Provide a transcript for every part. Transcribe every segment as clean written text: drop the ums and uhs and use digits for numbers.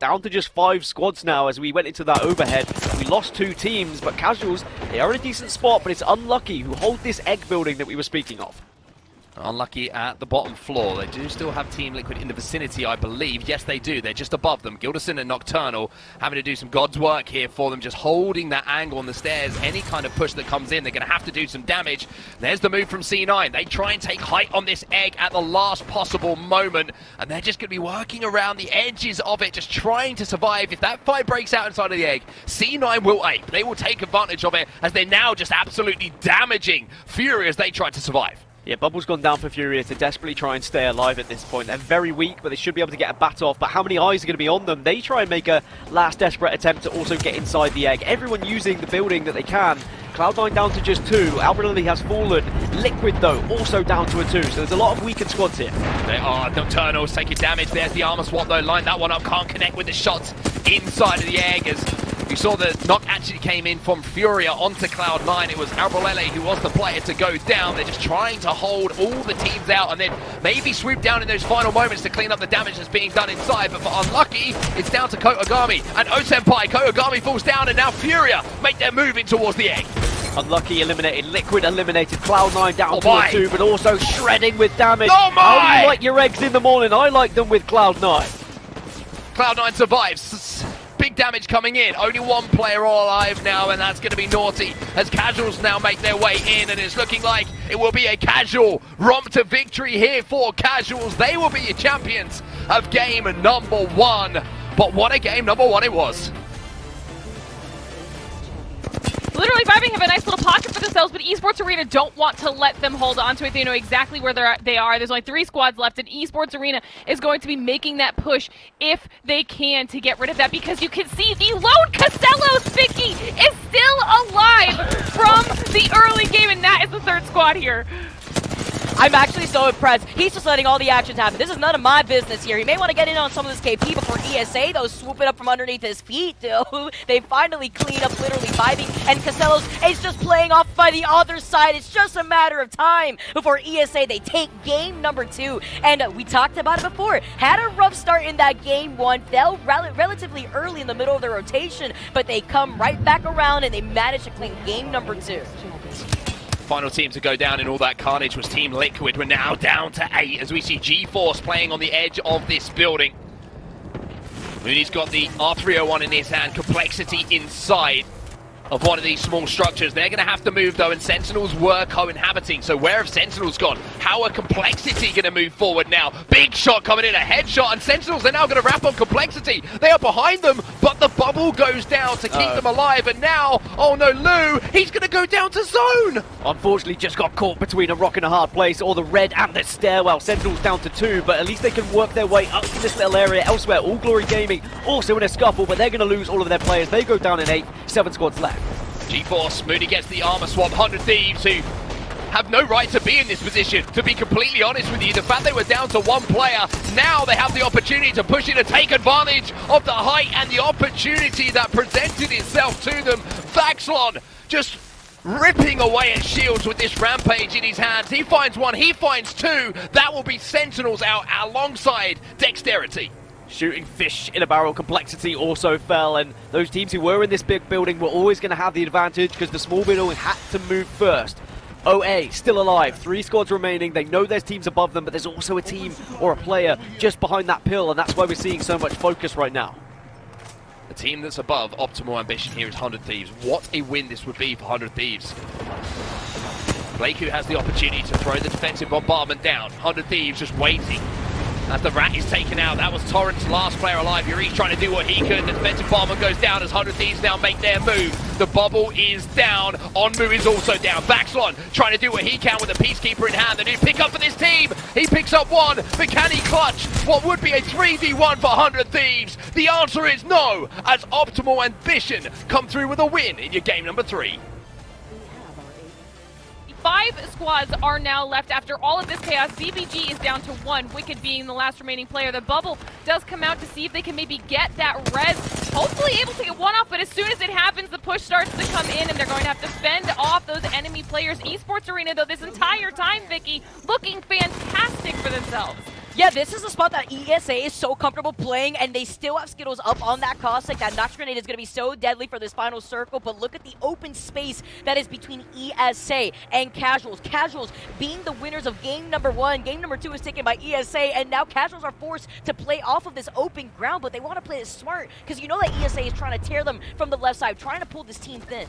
Down to just 5 squads now as we went into that overhead. We lost 2 teams, but Casuals, they are in a decent spot, but it's Unlucky who hold this egg building that we were speaking of. Unlucky at the bottom floor. They do still have Team Liquid in the vicinity, I believe. Yes, they do. They're just above them. Gilderson and Nocturnal having to do some God's work here for them, just holding that angle on the stairs. Any kind of push that comes in, they're going to have to do some damage. There's the move from C9. They try and take height on this egg at the last possible moment, and they're just going to be working around the edges of it, just trying to survive. If that fight breaks out inside of the egg, C9 will ape. They will take advantage of it as they're now just absolutely damaging Fury as they try to survive. Yeah, Bubble's gone down for Furia to desperately try and stay alive at this point. They're very weak, but they should be able to get a bat off. But how many eyes are going to be on them? They try and make a last desperate attempt to also get inside the egg. Everyone using the building that they can. Cloud9 down to just 2. Albert Lally has fallen. Liquid, though, also down to a 2. So there's a lot of weakened squads here. They are. Nocturnal's taking damage. There's the armor swap, though. Line that one up. Can't connect with the shots inside of the egg as... we saw the knock actually came in from Furia onto Cloud9. It was Abrilele who was the player to go down. They're just trying to hold all the teams out and then maybe swoop down in those final moments to clean up the damage that's being done inside. But for Unlucky, it's down to Kotogami and O Senpai. Kotogami falls down and now Furia make their move in towards the egg. Unlucky eliminated, Liquid eliminated, Cloud9 down to a 2, but also shredding with damage. Oh my! How do you like your eggs in the morning? I like them with Cloud9. Cloud9 survives. Big damage coming in, only one player alive now, and that's going to be Naughty as Casuals now make their way in, and it's looking like it will be a Casual romp to victory here for Casuals. They will be your champions of game number 1, but what a game number 1 it was. Literally Vibing have a nice little pocket for themselves, but Esports Arena don't want to let them hold on to it. They know exactly where they are. There's only 3 squads left, and Esports Arena is going to be making that push if they can to get rid of that, because you can see the lone Costello Spiky is still alive from the early game, and that is the 3rd squad here. I'm actually so impressed. He's just letting all the actions happen. This is none of my business here. He may want to get in on some of this KP before ESA, though, swoop it up from underneath his feet, though. They finally clean up literally Vibing, and Costello's is just playing off by the other side. It's just a matter of time before ESA, they take game number 2. And we talked about it before. Had a rough start in that game 1. Fell relatively early in the middle of their rotation, but they come right back around, and they managed to clean game number 2. Final team to go down in all that carnage was Team Liquid. We're now down to 8 as we see G-Force playing on the edge of this building. Mooney's got the R301 in his hand. Complexity inside of one of these small structures. They're going to have to move, though, and Sentinels were co-inhabiting. So where have Sentinels gone? How are Complexity going to move forward now? Big shot coming in, a headshot, and Sentinels are now going to wrap on Complexity. They are behind them, but the bubble goes down to keep them alive, and now, oh no, Lou, he's going to go down to zone! Unfortunately, just got caught between a rock and a hard place, or the red and the stairwell. Sentinels down to 2, but at least they can work their way up to this little area elsewhere. All Glory Gaming also in a scuffle, but they're going to lose all of their players. They go down in 8, 7 squads left. G-Force, Mooney gets the armor swap. 100 Thieves, who have no right to be in this position, to be completely honest with you. The fact they were down to 1 player, now they have the opportunity to push in and take advantage of the height and the opportunity that presented itself to them. Vaxlon just ripping away at shields with this rampage in his hands. He finds 1, he finds 2. That will be Sentinels out alongside Dexterity. Shooting fish in a barrel, Complexity also fell, and those teams who were in this big building were always going to have the advantage because the small building had to move first. OA still alive, 3 squads remaining. They know there's teams above them, but there's also a team or a player just behind that pill, and that's why we're seeing so much focus right now. The team that's above Optimal Ambition here is 100 Thieves. What a win this would be for 100 Thieves. Blake, who has the opportunity to throw the defensive bombardment down. 100 Thieves just waiting. As the rat is taken out, that was Torrent's last player alive. Yuri's trying to do what he could. The defensive bomber goes down as 100 Thieves now make their move. The bubble is down. Onmu is also down. Vaxlon trying to do what he can with a peacekeeper in hand. The new pickup for this team. He picks up 1, but can he clutch what would be a 3v1 for 100 Thieves? The answer is no, as Optimal Ambition come through with a win in your game number 3. 5 squads are now left after all of this chaos. BBG is down to 1, Wicked being the last remaining player. The bubble does come out to see if they can maybe get that res. Hopefully able to get 1 off, but as soon as it happens, the push starts to come in, and they're going to have to fend off those enemy players. Esports Arena, though, this entire time, Vicky, looking fantastic for themselves. Yeah, this is a spot that ESA is so comfortable playing, and they still have Skittles up on that Cossack. That Notch Grenade is going to be so deadly for this final circle, but look at the open space that is between ESA and Casuals. Casuals being the winners of game number one. Game number two is taken by ESA, and now Casuals are forced to play off of this open ground, but they want to play it smart, because you know that ESA is trying to tear them from the left side, trying to pull this team thin.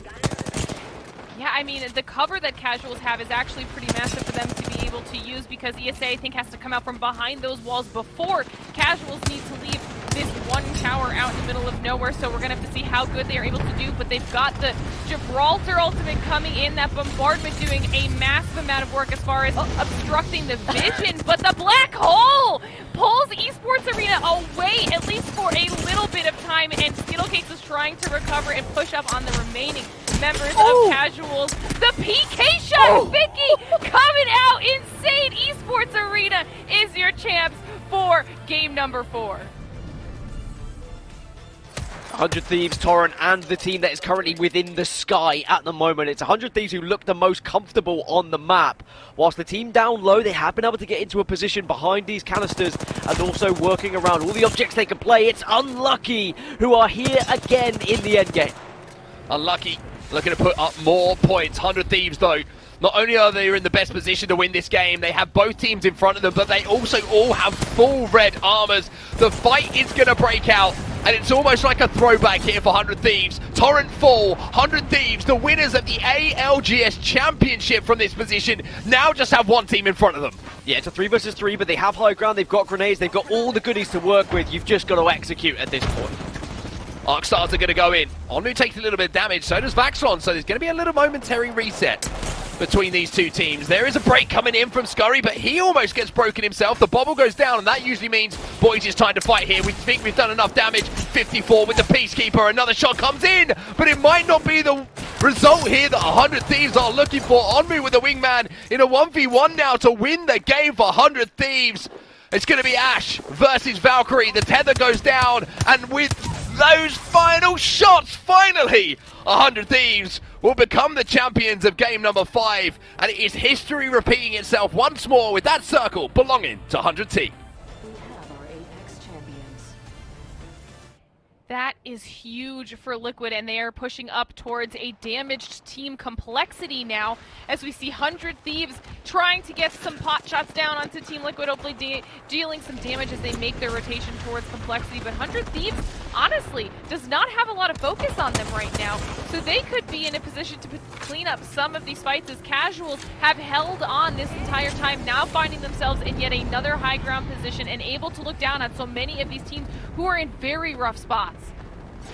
Yeah, I mean, the cover that Casuals have is actually pretty massive for them to be able to use, because ESA, I think, has to come out from behind those walls before Casuals need to leave this one tower out in the middle of nowhere, so we're going to have to see how good they are able to do, but they've got the Gibraltar ultimate coming in, that bombardment doing a massive amount of work as far as obstructing the vision, but the black hole pulls Esports Arena away, at least for a little bit of time, and Skittlecakes is trying to recover and push up on the remaining members of Casuals. The PK shot, Vicky coming out insane. Esports Arena is your champs for game number 4. 100 Thieves, Torrent, and the team that is currently within the sky at the moment. It's 100 Thieves who look the most comfortable on the map. Whilst the team down low, they have been able to get into a position behind these canisters and also working around all the objects they can play. It's Unlucky who are here again in the end game. Unlucky looking to put up more points. 100 Thieves, though, not only are they in the best position to win this game, they have both teams in front of them, but they also all have full red armors. The fight is going to break out, and it's almost like a throwback here for 100 Thieves. Torrent fall, 100 Thieves, the winners of the ALGS Championship from this position, now just have one team in front of them. Yeah, it's a 3 versus 3, but they have high ground, they've got grenades, they've got all the goodies to work with. You've just got to execute at this point. Arc Stars are going to go in. Onmu takes a little bit of damage, so does Vaxlon, so there's going to be a little momentary reset between these two teams. There is a break coming in from Scurry, but he almost gets broken himself. The bubble goes down, and that usually means, boys, it's time to fight here. We think we've done enough damage. 54 with the Peacekeeper. Another shot comes in, but it might not be the result here that 100 Thieves are looking for. Onmu with the wingman in a 1v1 now to win the game for 100 Thieves. It's going to be Ash versus Valkyrie. The tether goes down, and with those final shots, finally, 100 Thieves will become the champions of game number 5, and it is history repeating itself once more, with that circle belonging to 100 T. We have our Apex champions. That is huge for Liquid, and they are pushing up towards a damaged team Complexity now, as we see 100 Thieves trying to get some pot shots down onto Team Liquid, hopefully dealing some damage as they make their rotation towards Complexity. But 100 Thieves, honestly, does not have a lot of focus on them right now, so they could be in a position to clean up some of these fights, as Casuals have held on this entire time, now finding themselves in yet another high ground position and able to look down on so many of these teams who are in very rough spots.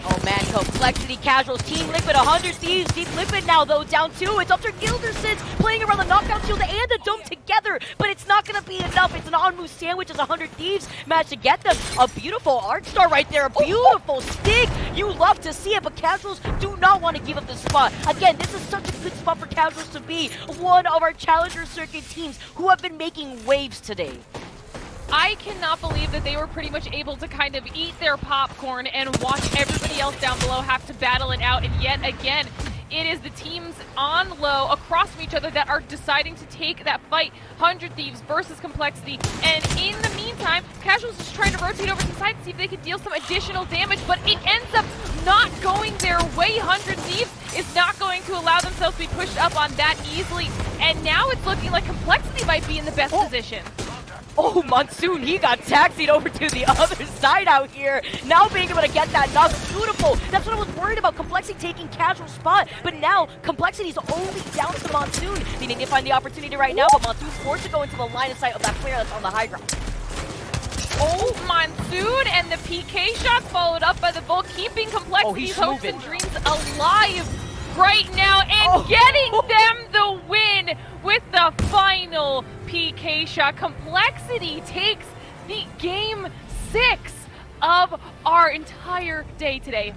Oh man, Complexity, Casuals, Team Liquid, 100 Thieves, Team Liquid now though, down 2. It's up to Gilderson's playing around the knockdown shield and the dome together, but it's not going to be enough. It's an Onmu sandwich as 100 Thieves managed to get them. A beautiful Arc Star right there, a beautiful stick. You love to see it, but Casuals do not want to give up the spot. Again, this is such a good spot for Casuals to be one of our Challenger Circuit teams who have been making waves today. I cannot believe that they were pretty much able to kind of eat their popcorn and watch everybody else down below have to battle it out. And yet again, it is the teams on low across from each other that are deciding to take that fight. 100 Thieves versus Complexity. And in the meantime, Casuals is trying to rotate over to the side to see if they can deal some additional damage, but it ends up not going their way. 100 Thieves is not going to allow themselves to be pushed up on that easily. And now it's looking like Complexity might be in the best position. Oh, Monsoon, he got taxied over to the other side out here. Now being able to get that knock, beautiful. That's what I was worried about, Complexity taking Casual spot. But now, Complexity's only down to Monsoon. They need to find the opportunity right now, but Monsoon's forced to go into the line of sight of that player that's on the high ground. Oh, Monsoon, and the PK shot followed up by the Volt, keeping Complexity's hopes and dreams alive right now, and getting them the win with the final PK shot. Complexity takes the game 6 of our entire day today.